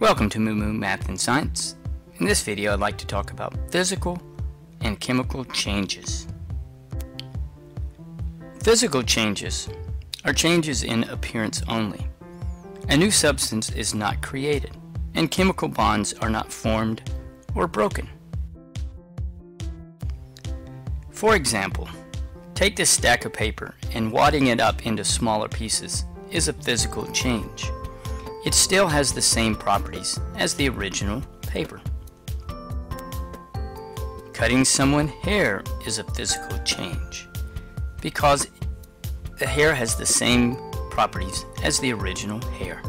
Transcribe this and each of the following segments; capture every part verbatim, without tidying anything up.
Welcome to Moo Moo Math and Science. In this video I'd like to talk about physical and chemical changes. Physical changes are changes in appearance only. A new substance is not created, and chemical bonds are not formed or broken. For example, take this stack of paper and wadding it up into smaller pieces is a physical change. It still has the same properties as the original paper. Cutting someone's hair is a physical change because the hair has the same properties as the original hair.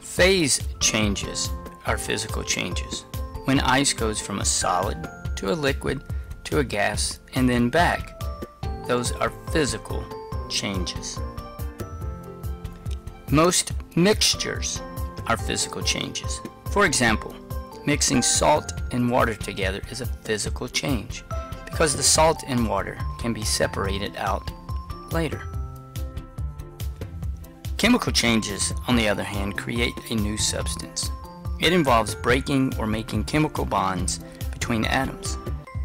Phase changes are physical changes when ice goes from a solid to a liquid to a gas and then back. Those are physical changes. Most mixtures are physical changes. For example, mixing salt and water together is a physical change because the salt and water can be separated out later. Chemical changes, on the other hand, create a new substance. It involves breaking or making chemical bonds between atoms.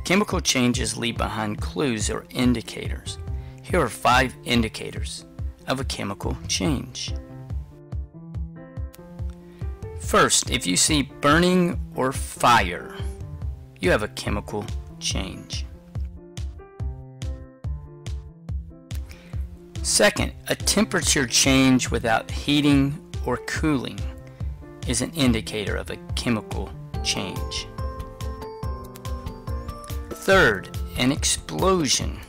Chemical changes leave behind clues or indicators. Here are five indicators of a chemical change. First, if you see burning or fire, you have a chemical change. Second, a temperature change without heating or cooling is an indicator of a chemical change. Third, an explosion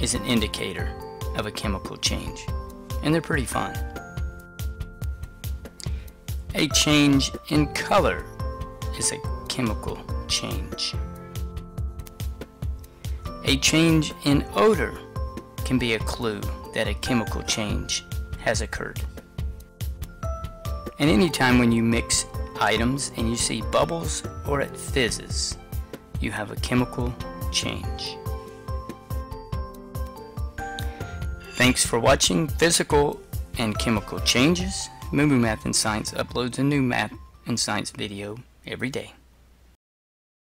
is an indicator of a chemical change, and they're pretty fun. A change in color is a chemical change. A change in odor can be a clue that a chemical change has occurred. And any time when you mix items and you see bubbles or it fizzes, you have a chemical change. Thanks for watching Physical and Chemical Changes. Moo Moo Math and Science uploads a new math and science video every day.